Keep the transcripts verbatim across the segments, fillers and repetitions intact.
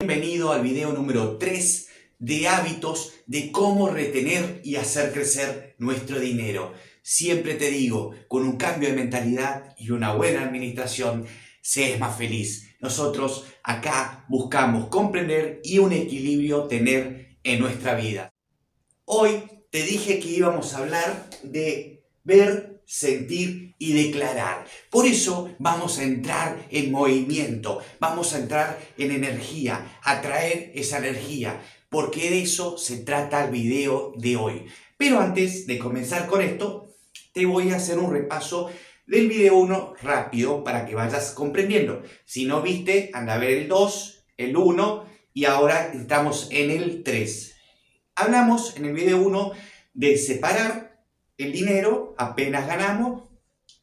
Bienvenido al video número tres de hábitos de cómo retener y hacer crecer nuestro dinero. Siempre te digo, con un cambio de mentalidad y una buena administración se es más feliz. Nosotros acá buscamos comprender y un equilibrio tener en nuestra vida. Hoy te dije que íbamos a hablar de ver, sentir y declarar. Por eso vamos a entrar en movimiento, vamos a entrar en energía, atraer esa energía, porque de eso se trata el video de hoy. Pero antes de comenzar con esto, te voy a hacer un repaso del video uno rápido para que vayas comprendiendo. Si no viste, anda a ver el dos, el uno y ahora estamos en el tres. Hablamos en el video uno de separar el dinero, apenas ganamos,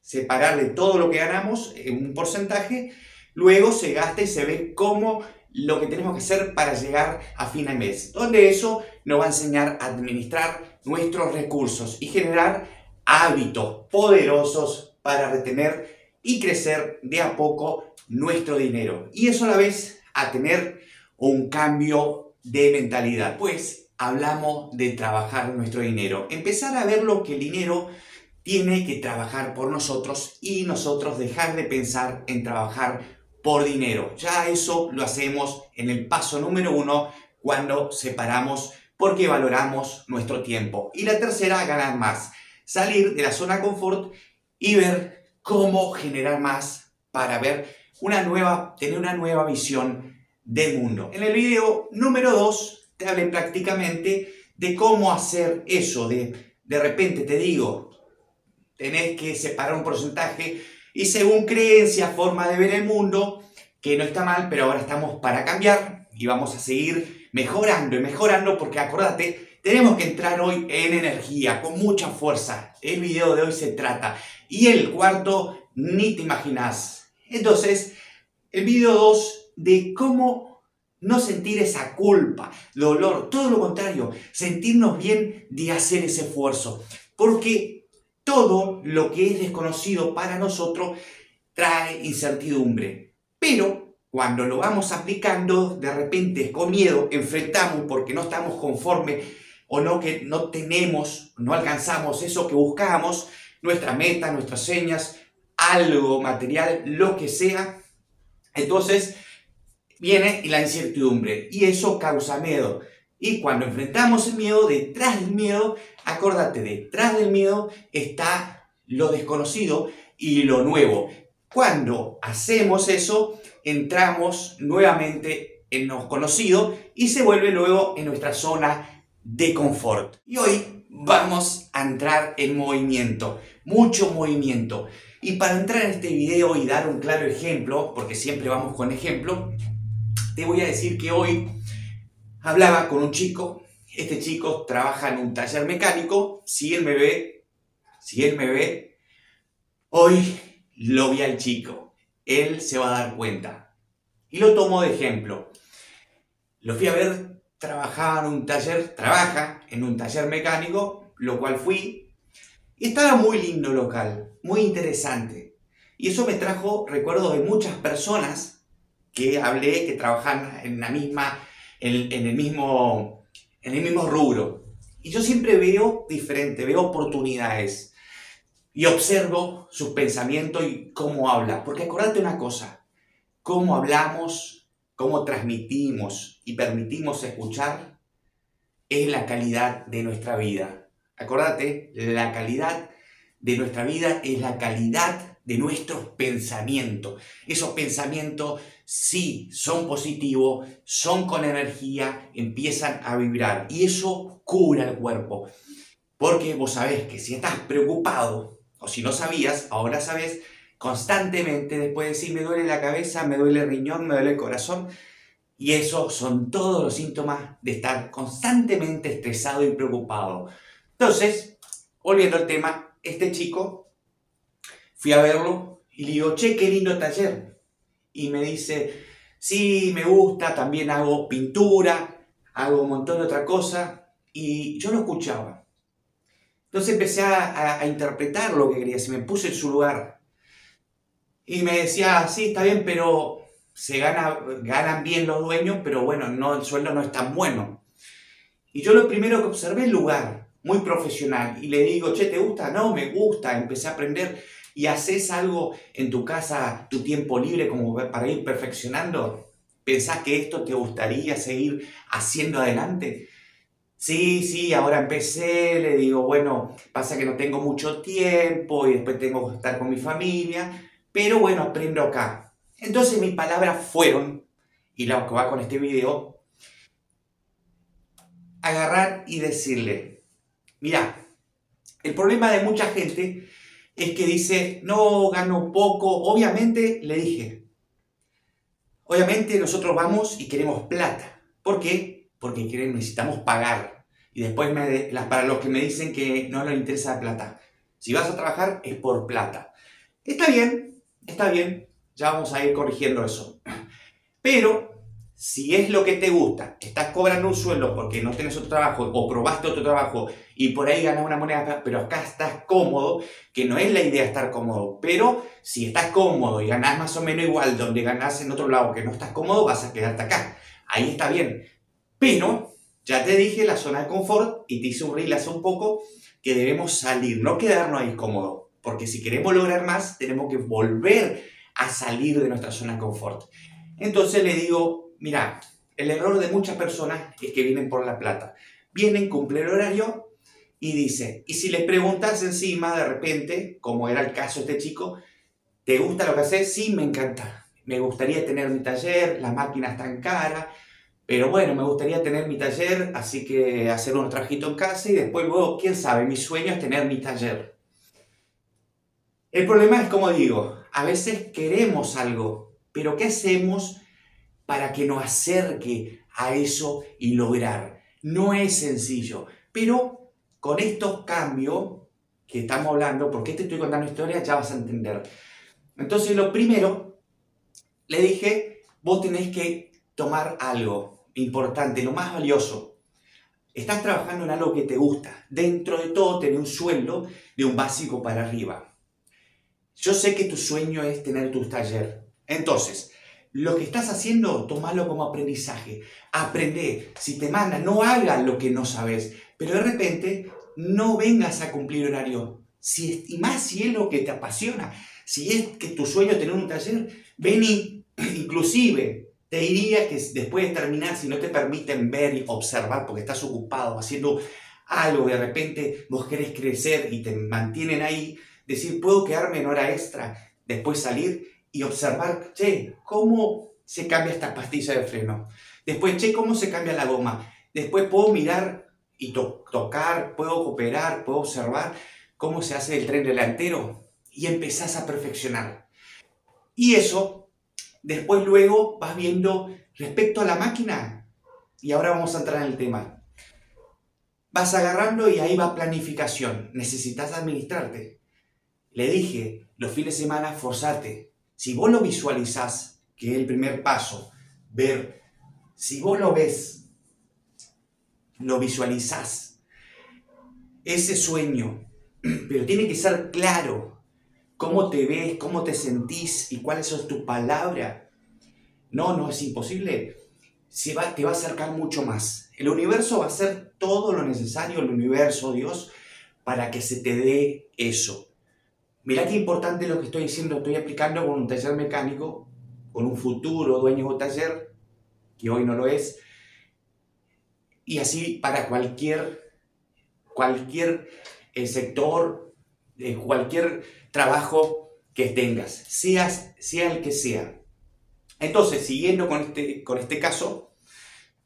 separar de todo lo que ganamos en un porcentaje, luego se gasta y se ve cómo lo que tenemos que hacer para llegar a fin de mes. Donde eso nos va a enseñar a administrar nuestros recursos y generar hábitos poderosos para retener y crecer de a poco nuestro dinero. Y eso a la vez a tener un cambio de mentalidad, pues hablamos de trabajar nuestro dinero, empezar a ver lo que el dinero tiene que trabajar por nosotros y nosotros dejar de pensar en trabajar por dinero. Ya eso lo hacemos en el paso número uno cuando separamos porque valoramos nuestro tiempo. Y la tercera, ganar más, salir de la zona de confort y ver cómo generar más para ver una nueva, tener una nueva visión del mundo. En el video número dos te hablé prácticamente de cómo hacer eso. De, de repente te digo, tenés que separar un porcentaje y según creencias, forma de ver el mundo, que no está mal, pero ahora estamos para cambiar y vamos a seguir mejorando y mejorando porque acordate, tenemos que entrar hoy en energía, con mucha fuerza. El video de hoy se trata. Y el cuarto, ni te imaginás. Entonces, el video dos de cómo no sentir esa culpa, dolor, todo lo contrario, sentirnos bien de hacer ese esfuerzo. Porque todo lo que es desconocido para nosotros trae incertidumbre. Pero cuando lo vamos aplicando, de repente con miedo enfrentamos porque no estamos conformes o no, que no tenemos, no alcanzamos eso que buscamos, nuestra meta, nuestras señas, algo material, lo que sea. Entonces viene la incertidumbre y eso causa miedo. Y cuando enfrentamos el miedo, detrás del miedo, acordate, detrás del miedo está lo desconocido y lo nuevo. Cuando hacemos eso, entramos nuevamente en lo conocido y se vuelve luego en nuestra zona de confort. Y hoy vamos a entrar en movimiento, mucho movimiento. Y para entrar en este video y dar un claro ejemplo, porque siempre vamos con ejemplo, te voy a decir que hoy hablaba con un chico. Este chico trabaja en un taller mecánico. Si él me ve, si él me ve, hoy lo vi al chico. Él se va a dar cuenta. Y lo tomo de ejemplo. Lo fui a ver, trabajaba en un taller, trabaja en un taller mecánico, lo cual fui. Y estaba muy lindo local, muy interesante. Y eso me trajo recuerdos de muchas personas que hablé, que trabajan en, la misma, en, en, el mismo, en el mismo rubro. Y yo siempre veo diferente, veo oportunidades. Y observo sus pensamientos y cómo habla. Porque acordate una cosa, cómo hablamos, cómo transmitimos y permitimos escuchar es la calidad de nuestra vida. Acordate, la calidad de nuestra vida es la calidad de nuestros pensamientos. Esos pensamientos sí son positivos, son con energía, empiezan a vibrar y eso cura el cuerpo. Porque vos sabés que si estás preocupado o si no sabías, ahora sabés, constantemente después decís me duele la cabeza, me duele el riñón, me duele el corazón y esos son todos los síntomas de estar constantemente estresado y preocupado. Entonces, volviendo al tema, este chico fui a verlo y le digo, che, qué lindo taller. Y me dice, sí, me gusta, también hago pintura, hago un montón de otra cosa. Y yo lo escuchaba. Entonces empecé a, a, a interpretar lo que quería, si me puse en su lugar. Y me decía, sí, está bien, pero se gana, ganan bien los dueños, pero bueno, no, el sueldo no es tan bueno. Y yo lo primero que observé es el lugar, muy profesional, y le digo, che, ¿te gusta? No, me gusta, empecé a aprender. ¿Y haces algo en tu casa, tu tiempo libre, como para ir perfeccionando? ¿Pensás que esto te gustaría seguir haciendo adelante? Sí, sí, ahora empecé, le digo, bueno, pasa que no tengo mucho tiempo y después tengo que estar con mi familia, pero bueno, aprendo acá. Entonces mis palabras fueron, y lo que va con este video, agarrar y decirle, mirá, el problema de mucha gente es que dice, no, gano poco. Obviamente, le dije, obviamente nosotros vamos y queremos plata. ¿Por qué? Porque necesitamos pagar. Y después, me, para los que me dicen que no les interesa la plata, si vas a trabajar es por plata. Está bien, está bien, ya vamos a ir corrigiendo eso. Pero si es lo que te gusta, estás cobrando un sueldo porque no tenés otro trabajo o probaste otro trabajo y por ahí ganas una moneda, pero acá estás cómodo, que no es la idea estar cómodo, pero si estás cómodo y ganás más o menos igual donde ganás en otro lado que no estás cómodo, vas a quedarte acá. Ahí está bien. Pero ya te dije la zona de confort y te hice un reel hace un poco que debemos salir, no quedarnos ahí cómodo, porque si queremos lograr más tenemos que volver a salir de nuestra zona de confort. Entonces le digo, mira, el error de muchas personas es que vienen por la plata. Vienen, cumplen el horario y dicen, y si les preguntas encima de repente, como era el caso de este chico, ¿te gusta lo que haces? Sí, me encanta. Me gustaría tener mi taller, las máquinas están caras, pero bueno, me gustaría tener mi taller, así que hacer unos trajitos en casa y después luego, quién sabe, mi sueño es tener mi taller. El problema es, como digo, a veces queremos algo, pero ¿qué hacemos para que nos acerque a eso y lograr? No es sencillo, pero con estos cambios que estamos hablando, porque te estoy contando historias, ya vas a entender. Entonces, lo primero, le dije, vos tenés que tomar algo importante, lo más valioso. Estás trabajando en algo que te gusta. Dentro de todo, tenés un sueldo de un básico para arriba. Yo sé que tu sueño es tener tu taller. Entonces, lo que estás haciendo, tomalo como aprendizaje. Aprende. Si te mandan, no hagas lo que no sabes. Pero de repente, no vengas a cumplir horario. Si es, y más si es lo que te apasiona. Si es que tu sueño es tener un taller, ven y, inclusive, te diría que después de terminar, si no te permiten ver y observar porque estás ocupado haciendo algo, de repente vos querés crecer y te mantienen ahí, decir, puedo quedarme en hora extra, después salir y observar, che, ¿cómo se cambia esta pastilla de freno? Después, che, ¿cómo se cambia la goma? Después puedo mirar y to- tocar, puedo cooperar, puedo observar cómo se hace el tren delantero y empezás a perfeccionar. Y eso, después luego vas viendo respecto a la máquina. Y ahora vamos a entrar en el tema. Vas agarrando y ahí va planificación. Necesitas administrarte. Le dije, los fines de semana, forzate. Si vos lo visualizás, que es el primer paso, ver. Si vos lo ves, lo visualizás. Ese sueño. Pero tiene que ser claro. ¿Cómo te ves? ¿Cómo te sentís? ¿Y cuáles son tus palabras? No, no es imposible. Se va, te va a acercar mucho más. El universo va a hacer todo lo necesario, el universo, Dios, para que se te dé eso. Mirá qué importante lo que estoy diciendo. Estoy aplicando con un taller mecánico, con un futuro dueño de taller, que hoy no lo es. Y así para cualquier, cualquier eh, sector, de cualquier trabajo que tengas, seas, sea el que sea. Entonces, siguiendo con este, con este caso,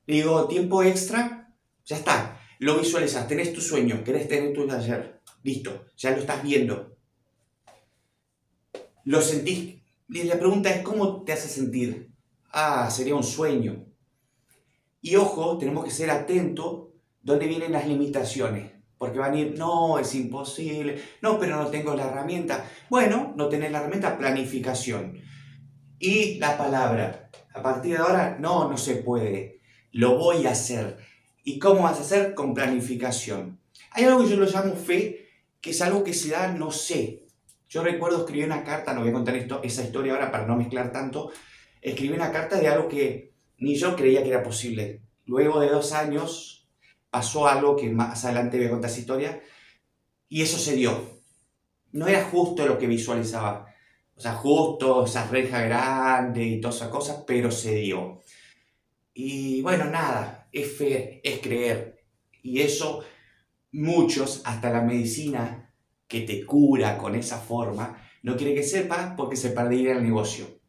digo, tiempo extra, ya está, lo visualizas, tenés tu sueño, querés tener tu taller, listo, ya lo estás viendo. Lo sentís, y la pregunta es, ¿cómo te hace sentir? Ah, sería un sueño. Y ojo, tenemos que ser atentos dónde vienen las limitaciones. Porque van a ir, no, es imposible, no, pero no tengo la herramienta. Bueno, no tenés la herramienta, planificación. Y la palabra, a partir de ahora, no, no se puede, lo voy a hacer. ¿Y cómo vas a hacer? Con planificación. Hay algo que yo lo llamo fe, que es algo que se da, no sé. Yo recuerdo escribí una carta, no voy a contar esto, esa historia ahora para no mezclar tanto, Escribí una carta de algo que ni yo creía que era posible. Luego de dos años pasó algo que más adelante voy a contar esa historia y eso se dio. No era justo lo que visualizaba. O sea, justo, esas rejas grandes y todas esas cosas, pero se dio. Y bueno, nada, es fe, es creer. Y eso, muchos, hasta la medicina que te cura con esa forma, no quiere que sepas porque se perdería el negocio.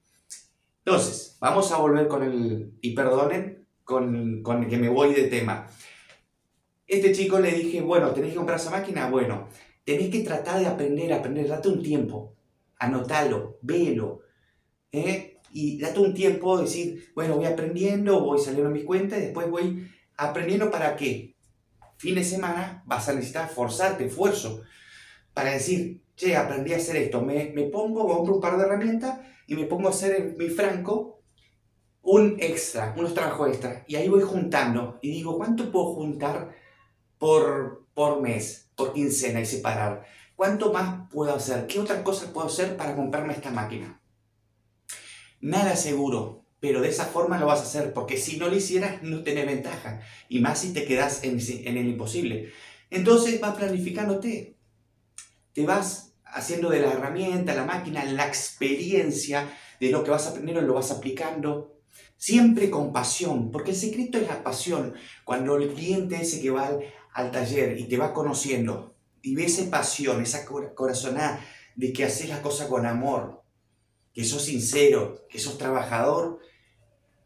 Entonces, vamos a volver con el, y perdonen, con, con el que me voy de tema. Este chico le dije, bueno, ¿tenés que comprar esa máquina? Bueno, tenés que tratar de aprender, aprender, date un tiempo. Anótalo, velo, ¿eh? Y date un tiempo de decir, bueno, voy aprendiendo, voy saliendo a mis cuentas y después voy aprendiendo para qué. Fin de semana vas a necesitar forzarte, esfuerzo, para decir, che, aprendí a hacer esto. Me, me pongo, compro un par de herramientas y me pongo a hacer en mi franco un extra, unos trabajos extra. Y ahí voy juntando y digo, ¿cuánto puedo juntar por, por mes, por quincena y separar? ¿Cuánto más puedo hacer? ¿Qué otras cosas puedo hacer para comprarme esta máquina? Nada seguro, pero de esa forma lo vas a hacer, porque si no lo hicieras no tenés ventaja, y más si te quedás en, en el imposible. Entonces vas planificándote, te vas haciendo de la herramienta, la máquina, la experiencia de lo que vas aprendiendo, lo vas aplicando, siempre con pasión, porque el secreto es la pasión. Cuando el cliente ese que va al, al taller y te va conociendo, y ve esa pasión, esa corazonada de que haces las cosas con amor, que sos sincero, que sos trabajador,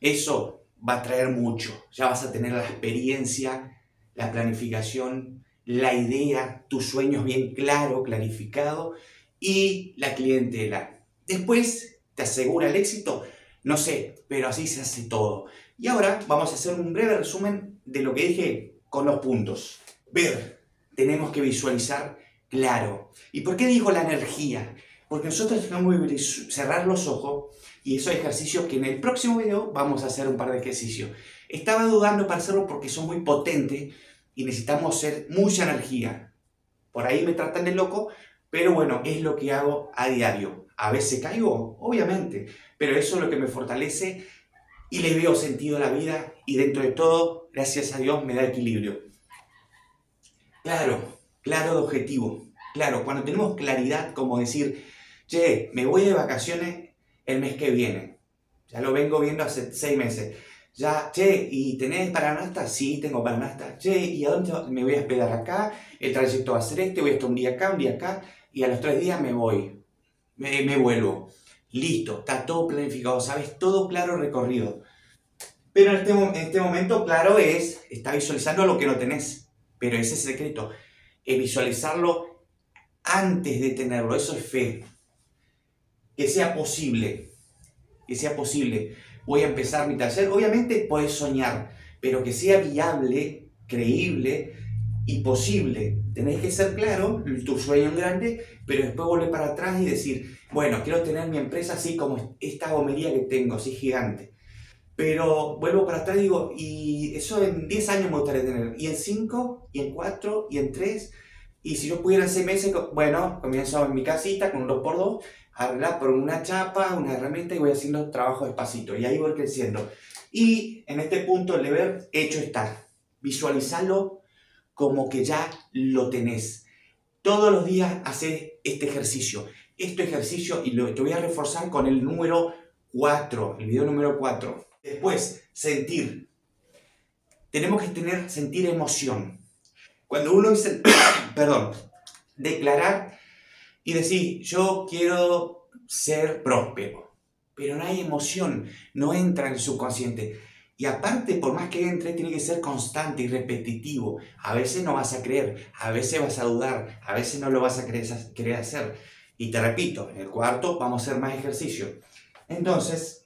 eso va a traer mucho. Ya vas a tener la experiencia, la planificación, la idea, tus sueños bien claro, clarificado y la clientela. Después te asegura el éxito, no sé, pero así se hace todo. Y ahora vamos a hacer un breve resumen de lo que dije con los puntos. Ver. Tenemos que visualizar claro. ¿Y por qué digo la energía? Porque nosotros tenemos que cerrar los ojos y esos ejercicios que en el próximo video vamos a hacer un par de ejercicios. Estaba dudando para hacerlo porque son muy potentes y necesitamos hacer mucha energía. Por ahí me tratan de loco, pero bueno, es lo que hago a diario. A veces caigo, obviamente, pero eso es lo que me fortalece y le veo sentido a la vida y dentro de todo, gracias a Dios, me da equilibrio. Claro, claro de objetivo. Claro, cuando tenemos claridad, como decir, che, me voy de vacaciones el mes que viene. Ya lo vengo viendo hace seis meses. Ya, che, ¿y tenés paranasta? Sí, tengo paranasta. Che, ¿y a dónde me voy a hospedar acá? El trayecto va a ser este, voy a estar un día acá, un día acá, y a los tres días me voy. Me, me vuelvo. Listo, está todo planificado, ¿sabes? Todo claro recorrido. Pero en este, en este momento, claro, es, está visualizando lo que no tenés. Pero ese es el secreto, es visualizarlo antes de tenerlo, eso es fe. Que sea posible, que sea posible. Voy a empezar mi taller, obviamente puedes soñar, pero que sea viable, creíble y posible. Tenés que ser claro, tu sueño es grande, pero después volver para atrás y decir, bueno, quiero tener mi empresa así como esta gomería que tengo, así gigante. Pero vuelvo para atrás y digo, y eso en diez años me gustaría tener, y en cinco, y en cuatro, y en tres, y si yo pudiera en seis meses, bueno, comienzo en mi casita con un dos por dos, arreglar por una chapa, una herramienta, y voy haciendo trabajo despacito, y ahí voy creciendo. Y en este punto, el deber hecho está, visualizarlo como que ya lo tenés. Todos los días haces este ejercicio, este ejercicio, y lo, te voy a reforzar con el número cuatro, el video número cuatro. Después, sentir. Tenemos que tener, sentir emoción. Cuando uno dice, perdón, declarar y decir, yo quiero ser próspero, pero no hay emoción, no entra en el subconsciente. Y aparte, por más que entre, tiene que ser constante y repetitivo. A veces no vas a creer, a veces vas a dudar, a veces no lo vas a querer hacer. Y te repito, en el cuarto vamos a hacer más ejercicio. Entonces,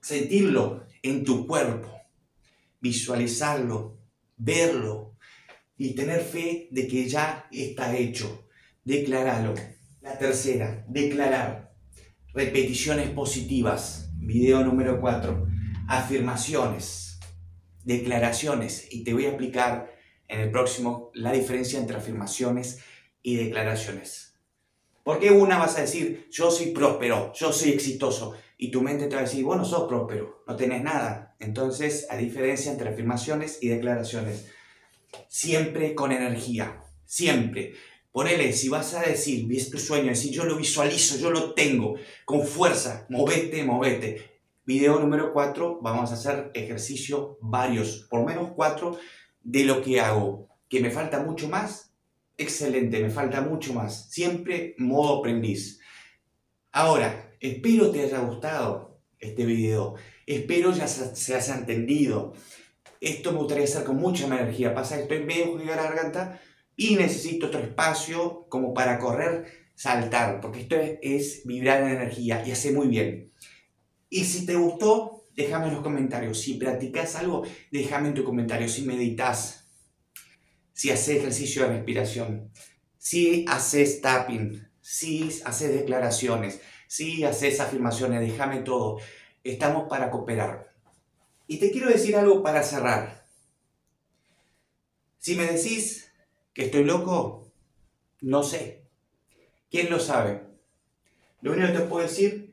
sentirlo en tu cuerpo, visualizarlo, verlo y tener fe de que ya está hecho. Declararlo. La tercera, declarar. Repeticiones positivas. Video número cuatro. Afirmaciones, declaraciones. Y te voy a explicar en el próximo la diferencia entre afirmaciones y declaraciones. Porque una vas a decir, yo soy próspero, yo soy exitoso. y tu mente te va a decir, bueno, sos próspero, no tenés nada. Entonces, a diferencia entre afirmaciones y declaraciones, siempre con energía, siempre. Ponele, si vas a decir, ves tu sueño, decir, yo lo visualizo, yo lo tengo, con fuerza, movete, movete. Video número cuatro, vamos a hacer ejercicio varios, por menos cuatro, de lo que hago. Que me falta mucho más, excelente, me falta mucho más. Siempre modo aprendiz. Ahora, espero te haya gustado este video, espero ya se, se haya entendido. Esto me gustaría hacer con mucha energía, pasa que estoy medio jodido a la garganta, y necesito otro espacio como para correr, saltar, porque esto es, es vibrar en energía y hace muy bien. Y si te gustó, déjame en los comentarios. Si practicas algo, déjame en tu comentario. Si meditas, si haces ejercicio de respiración, si haces tapping, si haces declaraciones, si haces afirmaciones, déjame todo. Estamos para cooperar. Y te quiero decir algo para cerrar. Si me decís ¿que estoy loco? No sé. ¿Quién lo sabe? Lo único que te puedo decir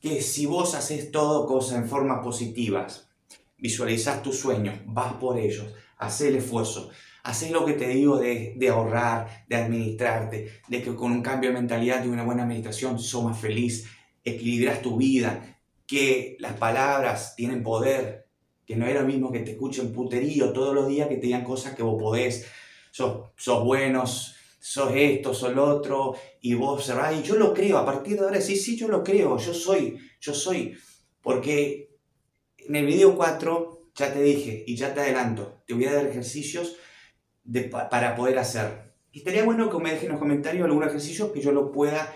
que si vos haces todo cosas en forma positivas, visualizás tus sueños, vas por ellos, haces el esfuerzo, haces lo que te digo de, de ahorrar, de administrarte, de que con un cambio de mentalidad y una buena administración sos más feliz, equilibras tu vida, que las palabras tienen poder, que no es lo mismo que te escuchen puterío todos los días, que te digan cosas que vos podés. Sos, sos buenos, sos esto, sos lo otro, y vos observás, y yo lo creo, a partir de ahora decís, sí, sí, yo lo creo, yo soy, yo soy, porque en el video cuatro ya te dije, y ya te adelanto, te voy a dar ejercicios de, para poder hacer. Y estaría bueno que me dejen en los comentarios algún ejercicio que yo lo pueda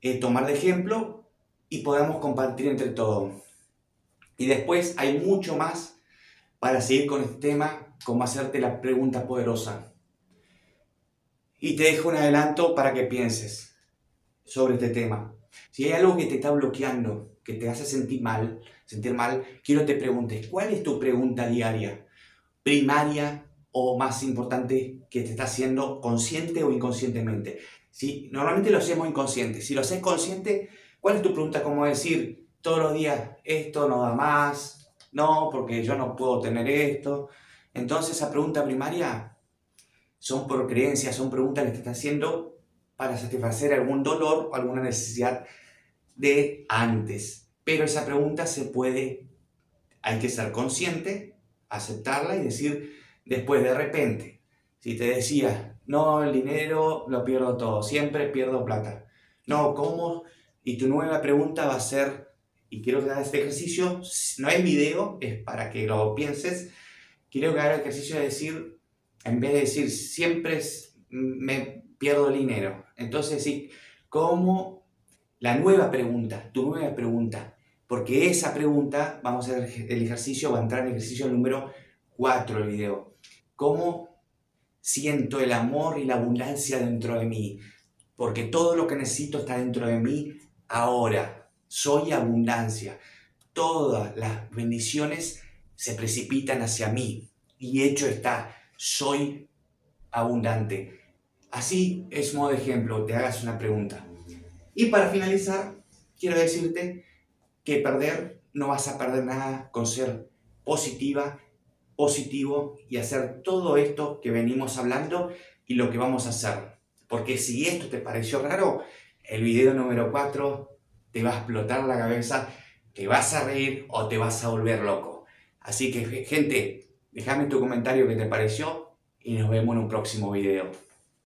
eh, tomar de ejemplo y podamos compartir entre todos. Y después hay mucho más para seguir con este tema, como hacerte la pregunta poderosa. Y te dejo un adelanto para que pienses sobre este tema. Si hay algo que te está bloqueando, que te hace sentir mal, sentir mal, quiero que te preguntes, ¿cuál es tu pregunta diaria? Primaria o más importante, que te está haciendo consciente o inconscientemente. Si, normalmente lo hacemos inconsciente. Si lo haces consciente, ¿cuál es tu pregunta? Como decir todos los días, esto no da más, no, porque yo no puedo tener esto. Entonces esa pregunta primaria son por creencias, son preguntas que te estás haciendo para satisfacer algún dolor o alguna necesidad de antes. Pero esa pregunta se puede, hay que ser consciente, aceptarla y decir después de repente. Si te decías, no, el dinero lo pierdo todo, siempre pierdo plata. No, ¿cómo? Y tu nueva pregunta va a ser, y quiero que hagas este ejercicio, no es video, es para que lo pienses, quiero que hagas el ejercicio de decir, en vez de decir, siempre me pierdo el dinero. Entonces, sí, ¿cómo? La nueva pregunta, tu nueva pregunta. Porque esa pregunta, vamos a hacer el ejercicio, va a entrar en el ejercicio número cuatro del video. ¿Cómo siento el amor y la abundancia dentro de mí? Porque todo lo que necesito está dentro de mí ahora. Soy abundancia. Todas las bendiciones se precipitan hacia mí. Y hecho está. Soy abundante. Así es modo de ejemplo, te hagas una pregunta. Y para finalizar, quiero decirte que perder, no vas a perder nada con ser positiva, positivo y hacer todo esto que venimos hablando y lo que vamos a hacer. Porque si esto te pareció raro, el video número cuatro te va a explotar la cabeza, te vas a reír o te vas a volver loco. Así que, gente, déjame tu comentario que te pareció y nos vemos en un próximo video.